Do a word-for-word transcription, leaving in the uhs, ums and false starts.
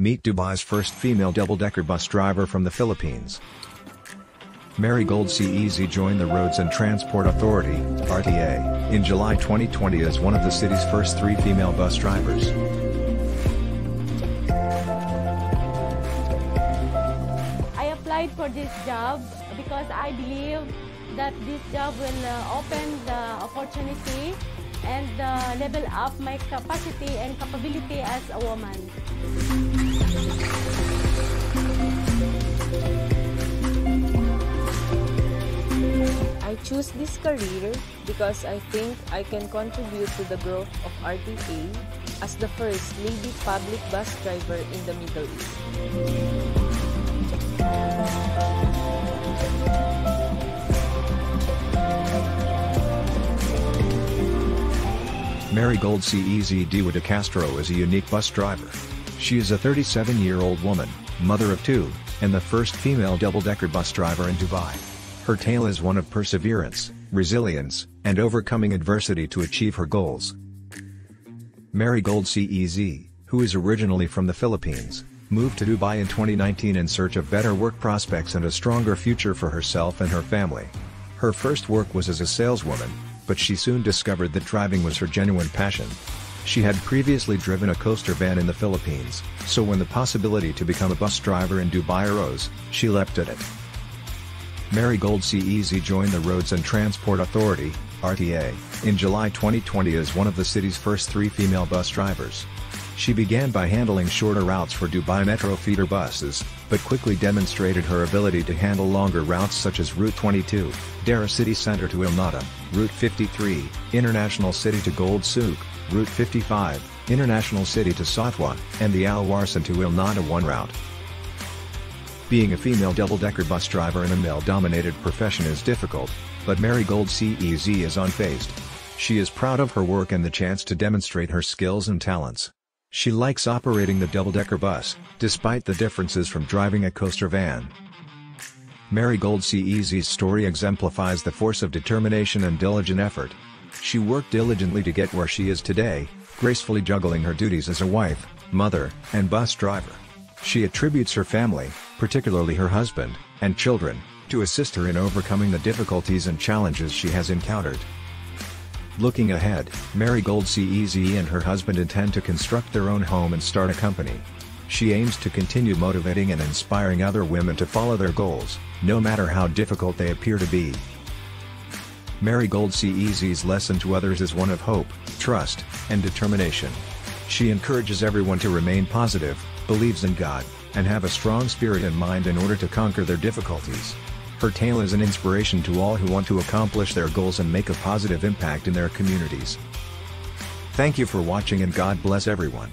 Meet Dubai's first female double-decker bus driver from the Philippines. Marygold Cez joined the Roads and Transport Authority (R T A) in July twenty twenty as one of the city's first three female bus drivers. I applied for this job because I believe that this job will uh, open the opportunity and uh, level up my capacity and capability as a woman. I choose this career because I think I can contribute to the growth of R T A as the first lady public bus driver in the Middle East. Marygold Cez Diwa de Castro is a unique bus driver. She is a thirty-seven-year-old woman, mother of two, and the first female double-decker bus driver in Dubai. Her tale is one of perseverance, resilience, and overcoming adversity to achieve her goals. Marygold Cez, who is originally from the Philippines, moved to Dubai in twenty nineteen in search of better work prospects and a stronger future for herself and her family. Her first work was as a saleswoman, but she soon discovered that driving was her genuine passion. She had previously driven a coaster van in the Philippines, so when the possibility to become a bus driver in Dubai arose, she leapt at it. Marygold Cez joined the Roads and Transport Authority (R T A) in July twenty twenty as one of the city's first three female bus drivers. She began by handling shorter routes for Dubai Metro feeder buses, but quickly demonstrated her ability to handle longer routes such as Route twenty-two, Deira City Centre to Al Nahda, Route fifty-three, International City to Gold Souk, Route fifty-five, International City to Satwa, and the Al Warsan to Al Nahda one route. Being a female double-decker bus driver in a male-dominated profession is difficult, but Marygold Cez is unfazed. She is proud of her work and the chance to demonstrate her skills and talents. She likes operating the double-decker bus, despite the differences from driving a coaster van. Marygold Cez's story exemplifies the force of determination and diligent effort. She worked diligently to get where she is today, gracefully juggling her duties as a wife, mother, and bus driver. She attributes her family, particularly her husband and children, to assist her in overcoming the difficulties and challenges she has encountered. Looking ahead, Marygold Cez and her husband intend to construct their own home and start a company. She aims to continue motivating and inspiring other women to follow their goals, no matter how difficult they appear to be. Marygold Cez's lesson to others is one of hope, trust, and determination. She encourages everyone to remain positive, believes in God, and have a strong spirit and mind in order to conquer their difficulties. Her tale is an inspiration to all who want to accomplish their goals and make a positive impact in their communities. Thank you for watching, and God bless everyone.